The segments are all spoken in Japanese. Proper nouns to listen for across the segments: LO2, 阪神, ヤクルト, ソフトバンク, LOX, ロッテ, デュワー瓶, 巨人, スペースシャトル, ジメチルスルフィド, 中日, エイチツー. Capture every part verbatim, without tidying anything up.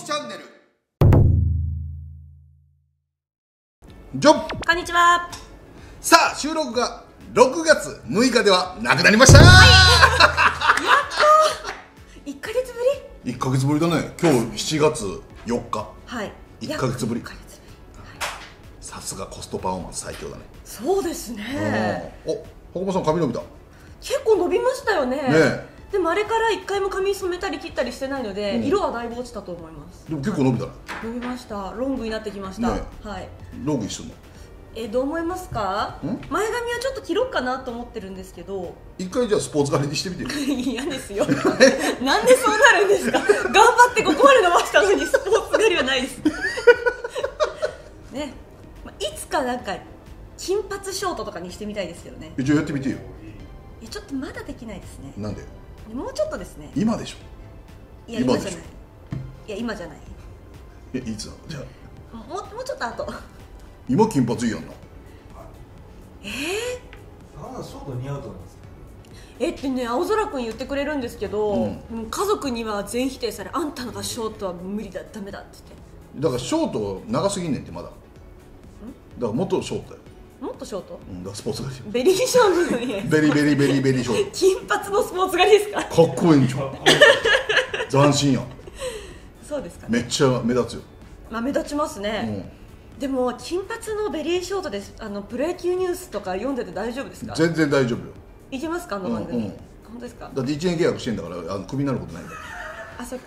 きチャンネル。ジョブ。こんにちは。さあ、収録がろくがつむいかではなくなりました。はい、やったー。いっかげつぶり。いっかげつぶりだね。今日しちがつよっか。はい。いっかげつぶり。さすがコストパフォーマンス最強だね。そうですね。お、箱場さん髪伸びた。結構伸びましたよね。ね。でもあれから一回も髪染めたり切ったりしてないので、うん、色はだいぶ落ちたと思います。でも結構伸びたね、はい、伸びました。ロングになってきました、ね、はい。ロングにするのえどう思いますか。前髪はちょっと切ろうかなと思ってるんですけど、一回じゃあスポーツ刈りにしてみてる。嫌ですよなんでそうなるんですか頑張ってここまで伸ばしたのにスポーツ刈りはないですね、まあ、いつかなんか金髪ショートとかにしてみたいですけどね。じゃあやってみてよ。えちょっとまだできないですね。なんで。もうちょっとですね。今でしょ。いや今じゃない。いや今じゃない。えいつなのじゃあ。もうもうちょっと後。今金髪いいやんな。ええー。ああショート似合うと思います。えってね青空くん言ってくれるんですけど、うん、家族には全否定され、あんたのがショートは無理だダメだって言って。だからショート長すぎんねんってまだ。ん？だからもっとショートだよ。もっとショート？うん、だスポーツ狩り。ベリーショートのね。ベリベリベリベリショート。金髪のスポーツ狩りですか？かっこいいんじゃん。斬新やん。そうですかね。めっちゃ目立つよ。まあ目立ちますね。でも金髪のベリーショートです。あのプロ野球ニュースとか読んでて大丈夫ですか？全然大丈夫よ。いけますかあの番組？本当ですか？だっていちねん契約してんだからあのクビになることないんだ。あ、そうか。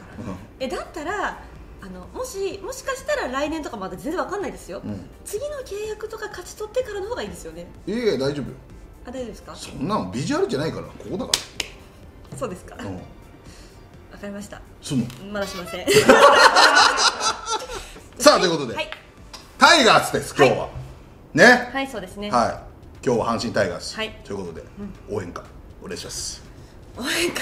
えだったら。あのもしもしかしたら来年とかまだ全然わかんないですよ、うん、次の契約とか勝ち取ってからの方がいいですよね。いやいや大丈夫よ。あ大丈夫ですか。そんなのビジュアルじゃないからここだから。そうですか、うん、わかりました。すんのまだしませんさあということで、はい、タイガースです今日は、はい、ねはいそうですねはい今日は阪神タイガース、はい、ということで、うん、応援歌お願いします。応援歌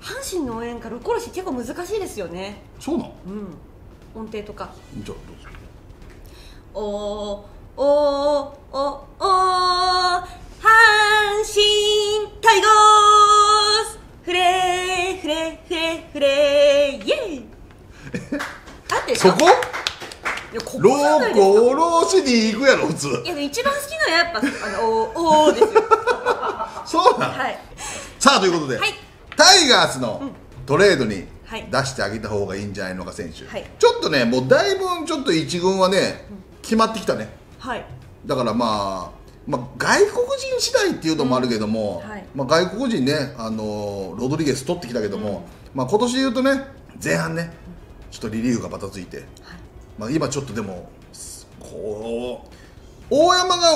阪神の応援歌ろくおろし結構難しいですよね。そうなの。うん。音程とか。じゃあどうぞ。おおおおお阪神タイガースフレーフレーフレーフレーイエイ。あってそこ？ろくおろしに行くやろ普通。いや一番好きなのはやっぱあのおおですよ。そうなの。はい。さあということで。はい。タイガースのトレードに出してあげた方がいいんじゃないのか選手、はい、ちょっとね、もうだいぶちょっと一軍はね、決まってきたね、はい、だから、まあ、まあ外国人次第っていうのもあるけども、うんはい、まあ外国人ね、あのロドリゲス取ってきたけども、うん、まあ今年でいうとね、前半ね、ちょっとリリーフがばたついて、はい、まあ今、ちょっとでもこう、大山が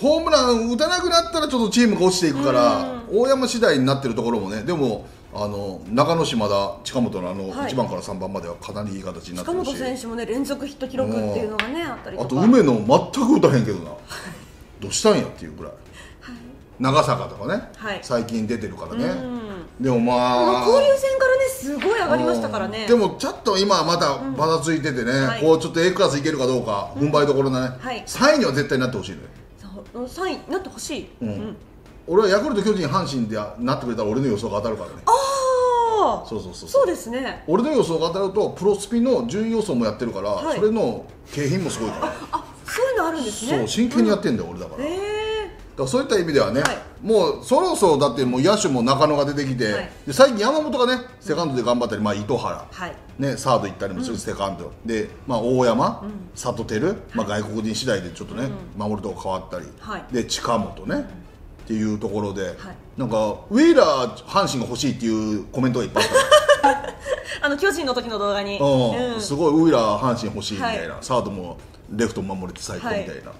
ホームラン打たなくなったらちょっとチームが落ちていくから大山次第になってるところもね。でもあの中野島田近本のあのいちばんからさんばんまではかなりいい形になってるし、近本選手もね連続ヒット記録っていうのがねあったりとか、あと梅野全く打たへんけどなどうしたんやっていうぐらい、長坂とかね最近出てるからね。でもまあ交流戦からねすごい上がりましたからね。でもちょっと今まだばたついててね、こうちょっと A クラスいけるかどうか踏ん張りどころだね。さんいには絶対なってほしいね。さんいになってほしい。俺はヤクルト、巨人、阪神でなってくれたら俺の予想が当たるからね。ああそうそうそうそうですね。俺の予想が当たるとプロスピの順位予想もやってるから、それの景品もすごいから。あそういうのあるんですね。そう真剣にやってんだよ俺だから。へえそういった意味ではね、もうそろそろだってもう野手も中野が出てきて、最近山本がねセカンドで頑張ったり、まあ糸原ねサード行ったりもするセカンドで、まあ大山、里輝、まあ外国人次第でちょっとね守るとこ変わったりで、近本ねっていうところで、なんかウィーラー阪神が欲しいっていうコメントがいっぱいあった。あの巨人の時の動画にすごいウィーラー阪神欲しいみたいな、サードもレフトも守れて最高みたいな。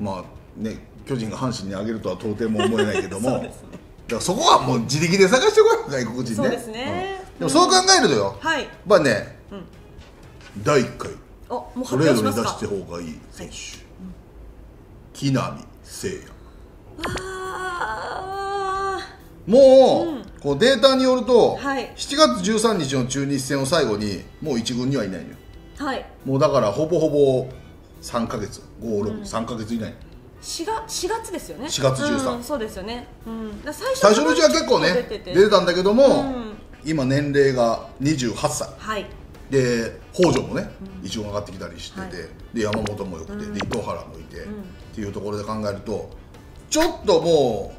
まあね巨人が阪神にあげるとは到底も思えないけども、だからそこはもう自力で探してこい外国人ね。でもそう考えるとよ、やっぱねだいいっかいトレードに出した方がいい選手、木浪聖也。もうこうデータによるとしちがつじゅうさんにちの中日戦を最後にもういちぐんにはいないのよ。もうだからほぼほぼさんかげつご、ろく、さんかげつ以内。しがつですよね。しがつじゅうさん、そうですよね。最初のうちは結構ね出てたんだけども、今年齢がにじゅうはっさい、はい、で北条もね一応上がってきたりしてて、はい、で山本もよくて、うん、で糸原もいて、うん、っていうところで考えるとちょっとも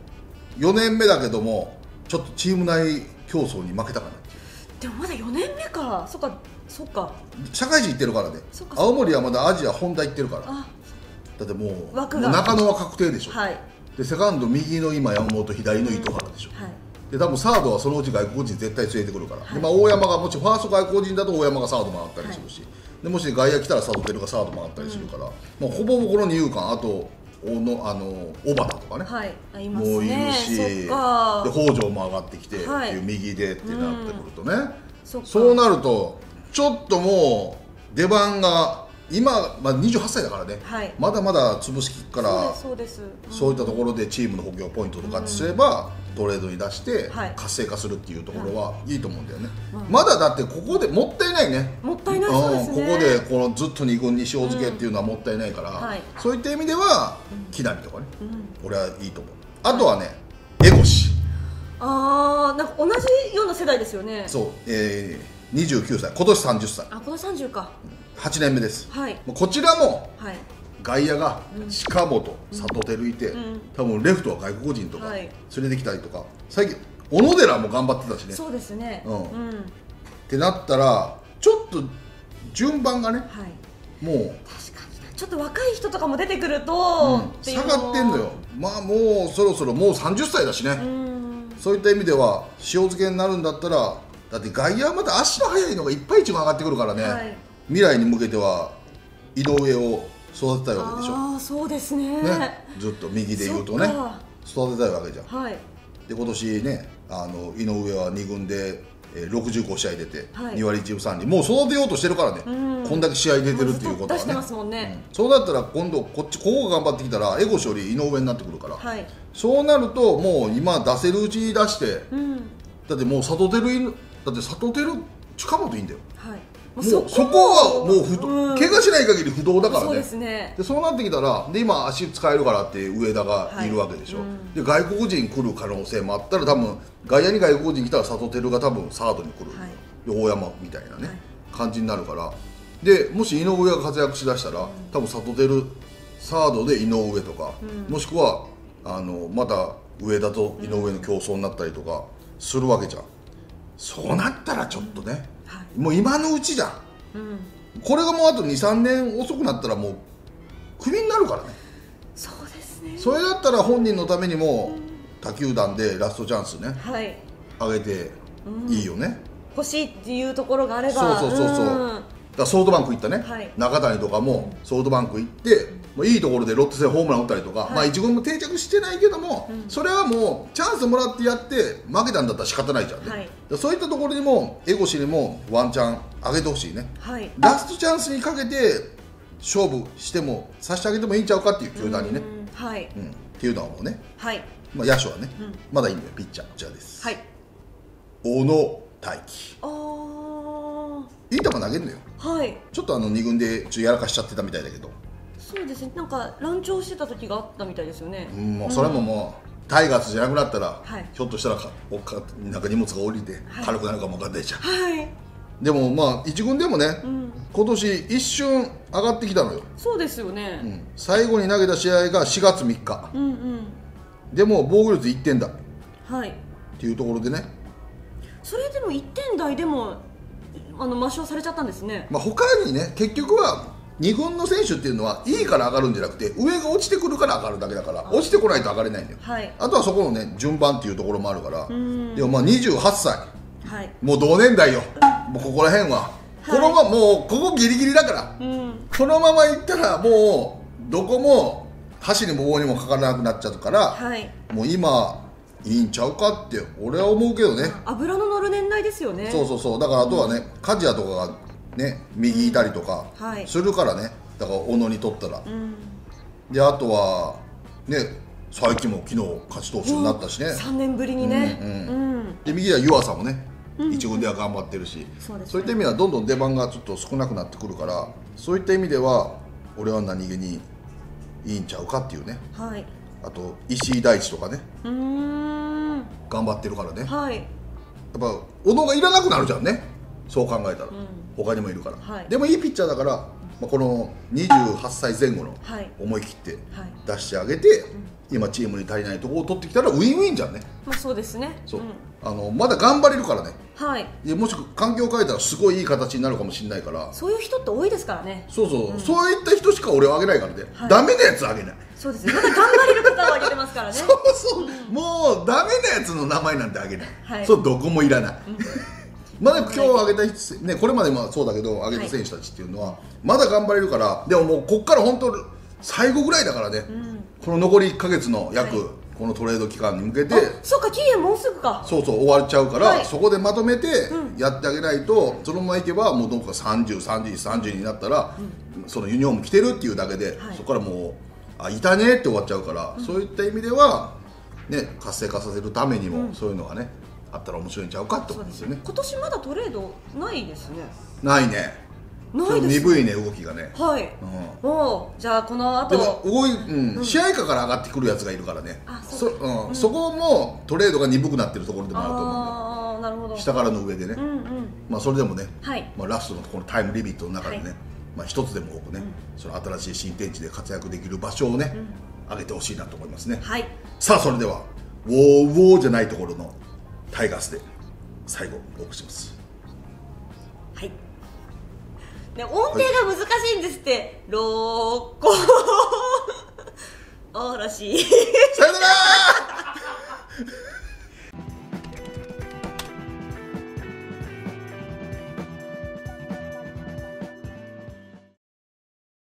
うよねんめだけどもちょっとチーム内競争に負けたかなっていう。でもまだよねんめか。そっかそっか、社会人行ってるからね。青森はまだアジア本田行ってるから。だってもう中野は確定でしょ、はい、でセカンド右の今山本、左の糸原でしょ、うん、はい、で多分サードはそのうち外国人絶対連れてくるから、はい、でまあ、大山がもしファースト外国人だと大山がサード回ったりするし、はい、でもし外野来たら佐藤輝がサード回ったりするから、うん、まあ、ほぼこの二遊間あとのあの小畑とかね、はい、いますね、もういるし、で北条も上がってきて、はい、っていう右でってなってくるとね、うん、そ, そうなるとちょっともう出番が今、まあ、にじゅうはっさいだからね、はい、まだまだ潰しきっからそういったところでチームの補強ポイントとかすれば、うん、トレードに出して活性化するっていうところはいいと思うんだよね、はい、まだだってここでもったいないね。もったいないそうですね、うん、ここでこのずっとに軍に塩漬けっていうのはもったいないから、うん、はい、そういった意味では木浪とかね、うん、俺はいいと思う。あとはね、江越、あー、なんか同じような世代ですよね。そう、えーにじゅうきゅうさい、今年さんじゅっさい、あ、今年さんじゅうか、はちねんめです、はい、こちらも外野が近本、佐藤輝いて、多分レフトは外国人とか連れてきたりとか、最近、小野寺も頑張ってたしね、そうですね、ってなったら、ちょっと順番がね、もう、確かにちょっと若い人とかも出てくると、下がってんのよ、まあもうそろそろもうさんじゅっさいだしね、そういった意味では、塩漬けになるんだったら、だって外野はまた足の速いのがいっぱい一番上がってくるからね、はい、未来に向けては井上を育てたいわけでしょ。ああ、そうです ね, ねずっと右で言うとね育てたいわけじゃん、はい、で今年ね、あの井上はに軍でろくじゅうごしあい出てにわりいちぶさんりん、もう育てようとしてるからね、うん、こんだけ試合出てるっていうことはね、出してますもんね、うん、そうなったら今度こっちここが頑張ってきたら江越より井上になってくるから、はい、そうなるともう今出せるうちに出して、うん、だってもう里出るだって佐藤輝、近本いいんだよ、はい、もうそこはもう不動、怪我しない限り不動だからね。そうですね。でそうなってきたらで今、足使えるからって上田がいるわけでしょ、はい、うん、で外国人来る可能性もあったら多分外野に外国人来たら佐藤輝が多分サードに来る、はい、で大山みたいなね、はい、感じになるから、でもし井上が活躍しだしたら、うん、多分佐藤輝サードで井上とか、うん、もしくはあのまた上田と井上の競争になったりとかするわけじゃん。そうなったらちょっとね、うん、はい、もう今のうちじゃん、うん、これがもうあとにさんねん遅くなったらもうクビになるからね。そうですね。それだったら本人のためにも他球団でラストチャンスね、はい、上げていいよね、うん、欲しいっていうところがあれば。そうそうそうそう、うん、だからソフトバンク行ったね、はい、中谷とかもソフトバンク行ってもういいところでロッテ戦ホームラン打ったりとか、はい、まあ一軍も定着してないけども、うん、それはもうチャンスもらってやって負けたんだったら仕方ないじゃんね、はい、そういったところにも江越にもワンチャン上げてほしいね、はい、ラストチャンスにかけて勝負してもさしてあげてもいいんちゃうかっていう球団にね、うん、はい、うん、っていうのはもうね、はい、まあ野手はね、うん、まだいいんだよ。ピッチャーこちらです。はい、小野泰輝、ああ、いい球投げるのよ、はい、ちょっとあのに軍でちょっとやらかしちゃってたみたいだけど、そうですね、なんか乱調してた時があったみたいですよね。もうそれももうタイガースじゃなくなったら、はい、ひょっとしたらかおかなんか荷物が降りて軽くなるかも分かんないじゃん、はい、でもまあ一軍でもね、うん、今年一瞬上がってきたのよ。そうですよね、うん、最後に投げた試合がしがつみっか、うん、うん、でも防御率いってんだい、はい、っていうところでね、それでもいってんだいでもあの抹消されちゃったんですね。まあ他にね、結局はに軍の選手っていうのはいいから上がるんじゃなくて上が落ちてくるから上がるだけだから、落ちてこないと上がれないんだよ、はい、あとはそこのね順番っていうところもあるから。でもまあにじゅうはっさい、はい、もう同年代よ、うん、もうここら辺は、はい、このままもうここギリギリだから、うん、このままいったらもうどこも箸にも棒にもかからなくなっちゃうから、はい、もう今いいんちゃうかって俺は思うけどね。脂の乗る年代ですよね。そうそうそう、だからあとはね、うん、鍛冶屋とかがね、右いたりとかするからね、うん、はい、だから小野にとったら、うん、であとはね佐伯も昨日勝ち投手になったしね、うん、さんねんぶりにね、で右では湯浅もね、うん、一軍では頑張ってるし、そうですね、そういった意味ではどんどん出番がちょっと少なくなってくるから、そういった意味では俺は何気にいいんちゃうかっていうね、はい、あと石井大地とかね、うーん、頑張ってるからね、はい、っぱ小野がいらなくなるじゃんね、そう考えたら、うん、他にもいるから、はい、でもいいピッチャーだから、まあ、このにじゅうはっさいぜん後の思い切って出してあげて、はいはい、今チームに足りないところを取ってきたらウィンウィンじゃんね。まあそうですね、そう、うん、あのまだ頑張れるからね、はい、いやもし環境を変えたらすごいいい形になるかもしれないから、そういう人って多いですからね。そうそう、うん、そういった人しか俺はあげないからね、はい、ダメなやつあげない。そうですね、まだ頑張れる方はあげてますからね。そうそう、うん、もうダメなやつの名前なんてあげない、はい、そう、どこもいらない、うんまだ今日挙げた、ね、これまでもそうだけど挙げた選手たちっていうのは、はい、まだ頑張れるから。でももうここから本当最後ぐらいだからね、うん、この残りいっかげつの約、はい、このトレード期間に向けて、そうか、期限もうすぐか、そうそう終わっちゃうから、はい、そこでまとめてやってあげないと、うん、そのままいけばもうどこかさんじゅう、さんじゅういち、さんじゅうにになったら、うん、そのユニフォーム着てるっていうだけで、はい、そこからもうあいたねって終わっちゃうから、うん、そういった意味では、ね、活性化させるためにも、うん、そういうのがねあったら面白いんちゃうかってことですよね。今年まだトレードないですね。ないね。ないです。鈍いね動きがね。はい。もうじゃあこの後。でも動い、うん、試合下から上がってくるやつがいるからね。あ、そう。そ、うん、そこもトレードが鈍くなってるところでもあると思うんで。ああ、なるほど。下からの上でね。うんうん。まあそれでもね。はい。まあラストのこのタイムリミットの中でね、まあ一つでも多くね、その新しい新天地で活躍できる場所をね、上げてほしいなと思いますね。はい。さあそれではウォーウォーじゃないところの。タイガースで最後お送りします。はい、ね、音程が難しいんですって、はい、ローコーおろしさよなら。